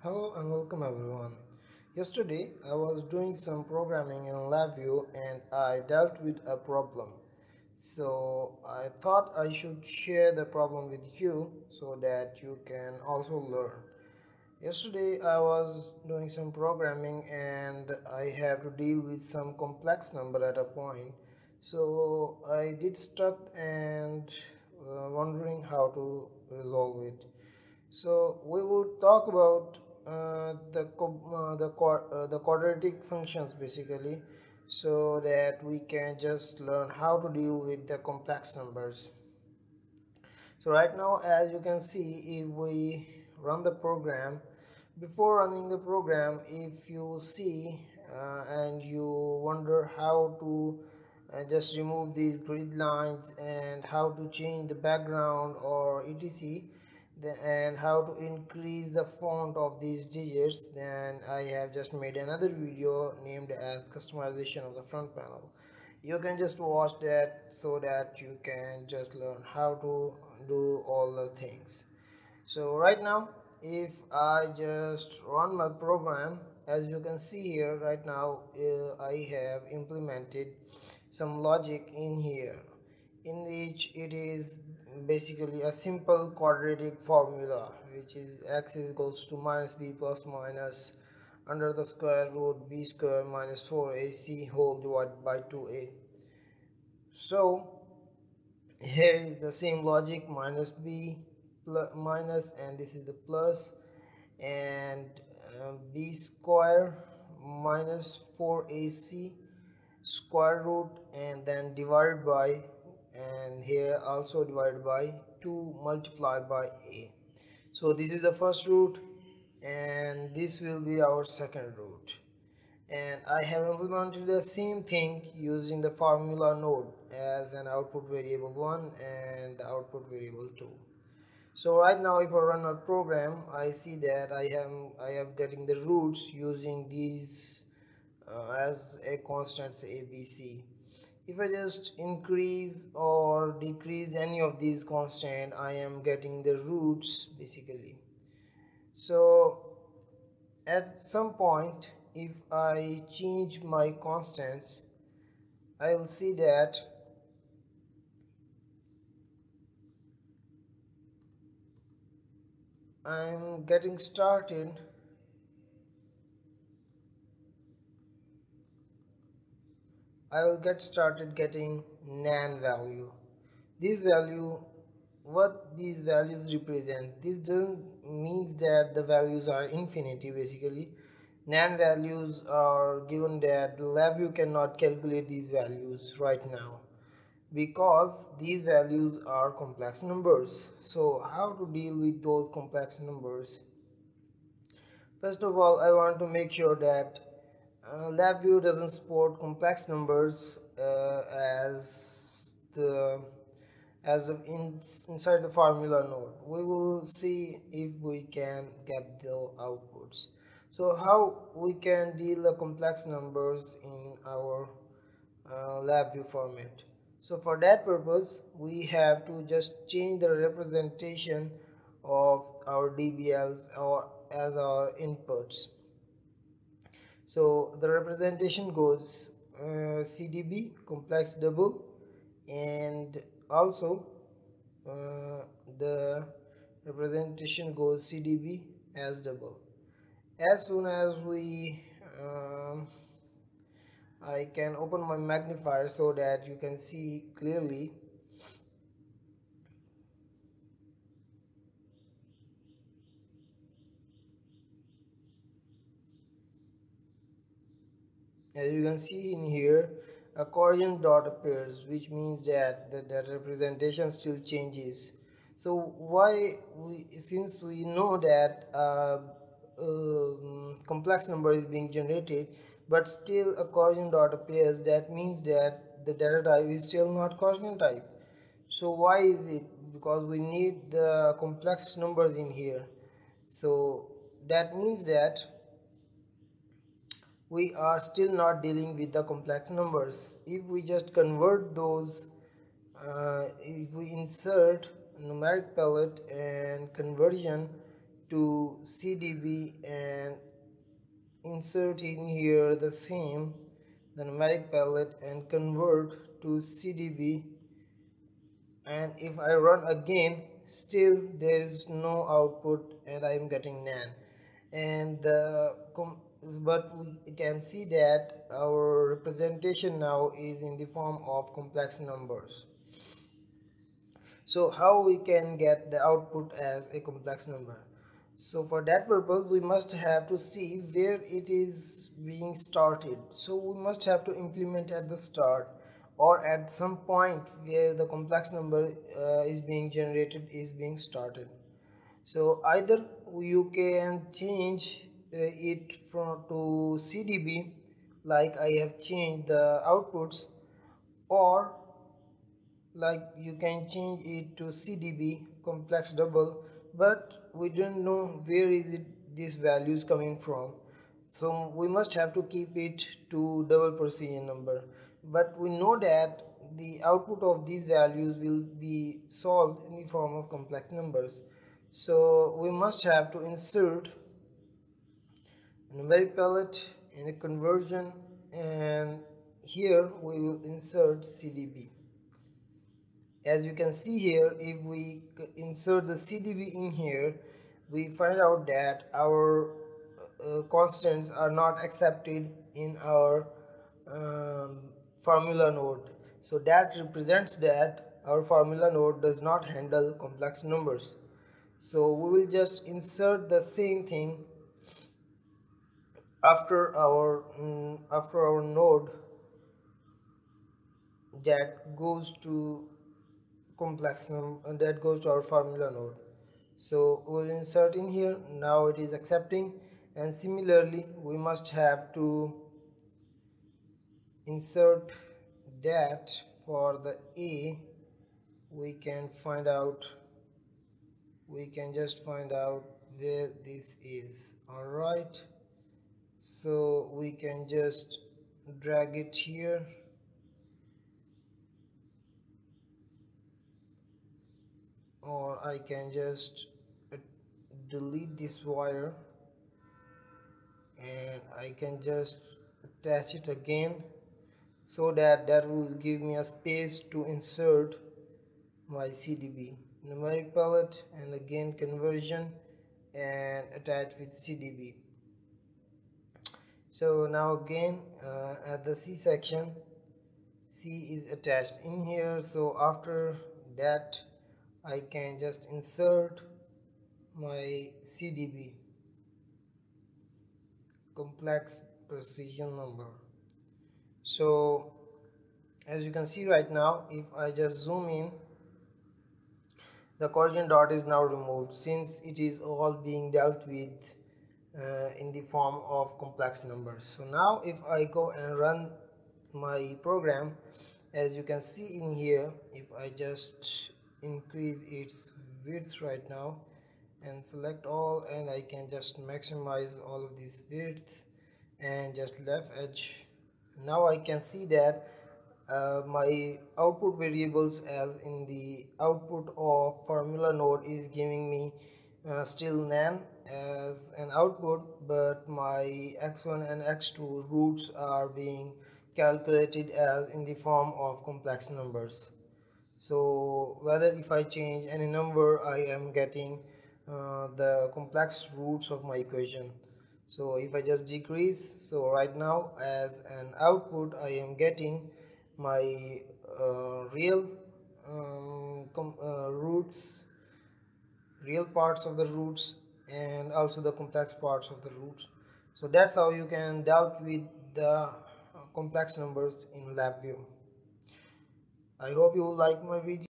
Hello and welcome everyone. Yesterday I was doing some programming in LabVIEW and I dealt with a problem. So I thought I should share the problem with you so that you can also learn. Yesterday I was doing some programming and I have to deal with some complex number at a point. So I did stuck and wondering how to resolve it. So we will talk about the quadratic functions basically, so that we can just learn how to deal with the complex numbers. So right now, as you can see, if we run the program, before running the program, if you see and you wonder how to just remove these grid lines and how to change the background or etc, and how to increase the font of these digits, then I have just made another video named as customization of the front panel. You can just watch that so that you can just learn how to do all the things. So right now, if I just run my program, as you can see here right now, I have implemented some logic in here, in which it is basically a simple quadratic formula, which is x is equals to minus b plus minus under the square root b square minus 4ac whole divided by 2a. So here is the same logic, minus b plus minus, and this is the plus, and b square minus 4ac square root, and then divided by, and here also divided by 2 multiplied by a. So this is the first root and this will be our second root, and I have implemented the same thing using the formula node as an output variable 1 and the output variable 2. So right now if I run our program, I see that I am getting the roots using these as a constants a, b, c. If I just increase or decrease any of these constant, I am getting the roots basically. So at some point, if I change my constants, I will see that I am getting started getting NaN value. What these values represent, this doesn't mean that the values are infinity basically. NaN values are given that the LabVIEW cannot calculate these values right now because these values are complex numbers. So how to deal with those complex numbers? First of all, I want to make sure that LabVIEW doesn't support complex numbers inside the formula node. We will see if we can get the outputs. So how we can deal the complex numbers in our LabVIEW format. So for that purpose, we have to just change the representation of our DBLs or as our inputs. So the representation goes CDB complex double, and also the representation goes CDB as double. As soon as I can open my magnifier so that you can see clearly. As you can see in here, a Gaussian dot appears, which means that the representation still changes. So since we know that complex number is being generated, but still a Gaussian dot appears, that means that the data type is still not Gaussian type. So why is it? Because we need the complex numbers in here. So that means that we are still not dealing with the complex numbers. If we just convert those, if we insert numeric palette and conversion to CDB and insert in here the same, the numeric palette, and convert to CDB, and if I run again, still there is no output and I am getting NaN. And but we can see that our representation now is in the form of complex numbers. So how we can get the output as a complex number? So for that purpose, we must have to see where it is being started. So we must have to implement at the start, or at some point where the complex number is being generated, is being started. So either you can change it to CDB, like I have changed the outputs, or like you can change it to CDB complex double, but we don't know where is it these values coming from, so we must have to keep it to double precision number. But we know that the output of these values will be solved in the form of complex numbers, so we must have to insert numeric palette and a conversion, and here we will insert CDB. As you can see here, if we insert the CDB in here, we find out that our constants are not accepted in our formula node. So that represents that our formula node does not handle complex numbers. So we will just insert the same thing after our node that goes to complex number, that goes to our formula node. So we'll insert in here. Now it is accepting, and similarly we must have to insert that for the A. We can find out, we can just find out where this is. All right. So we can just drag it here, or I can just delete this wire and I can just attach it again, so that will give me a space to insert my CDB, numeric palette, and again conversion and attach with CDB. So now again at the C section, C is attached in here, so after that I can just insert my CDB, complex precision number. So as you can see right now, if I just zoom in, the Gaussian dot is now removed, since it is all being dealt with in the form of complex numbers. So now if I go and run my program, as you can see in here, if I just increase its width right now and select all, and I can just maximize all of this width and just left edge. Now I can see that my output variables as in the output of formula node is giving me still NaN as an output, but my x1 and x2 roots are being calculated as in the form of complex numbers. So whether if I change any number, I am getting the complex roots of my equation. So if I just decrease, so right now as an output I am getting my real roots, real parts of the roots, and also the complex parts of the roots. So that's how you can deal with the complex numbers in LabVIEW. I hope you like my video.